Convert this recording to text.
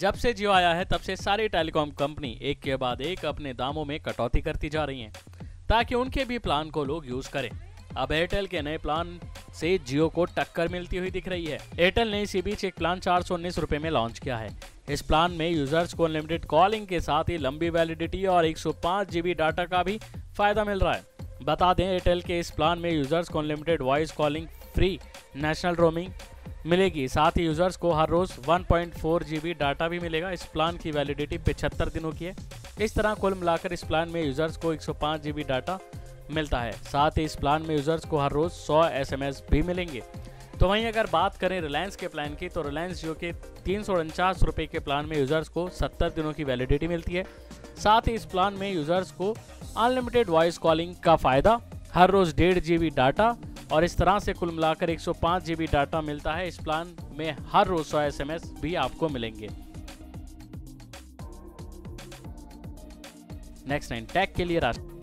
जब से जियो आया है तब से सारी टेलीकॉम कंपनी एक के बाद एक अपने दामों में कटौती करती जा रही हैं ताकि उनके भी प्लान को लोग यूज करें। अब एयरटेल के नए प्लान से जियो को टक्कर मिलती हुई दिख रही है। एयरटेल ने इसी बीच एक प्लान 419 रुपये में लॉन्च किया है। इस प्लान में यूजर्स को अनलिमिटेड कॉलिंग के साथ ही लंबी वैलिडिटी और 105 GB डाटा का भी फायदा मिल रहा है। बता दें, एयरटेल के इस प्लान में यूजर्स को unlimited voice calling, free national roaming मिलेगी, साथ ही यूजर्स को हर रोज 1.4 GB डाटा भी मिलेगा। इस प्लान की वैलिडिटी 75 दिनों की है। इस तरह कुल मिलाकर इस प्लान में यूजर्स को 105 GB डाटा मिलता है, साथ ही इस प्लान में यूजर्स को हर रोज 100 SMS भी मिलेंगे। तो वहीं अगर बात करें रिलायंस के प्लान की, तो रिलायंस जियो के 349 रुपये के प्लान में यूजर्स को 70 दिनों की वैलिडिटी मिलती है। साथ ही इस प्लान में यूजर्स को अनलिमिटेड वॉइस कॉलिंग का फायदा, हर रोज 1.5 GB डाटा और इस तरह से कुल मिलाकर 105 GB डाटा मिलता है। इस प्लान में हर रोज 100 SMS भी आपको मिलेंगे। नेक्स्ट 9 टैक के लिए राष्ट्रीय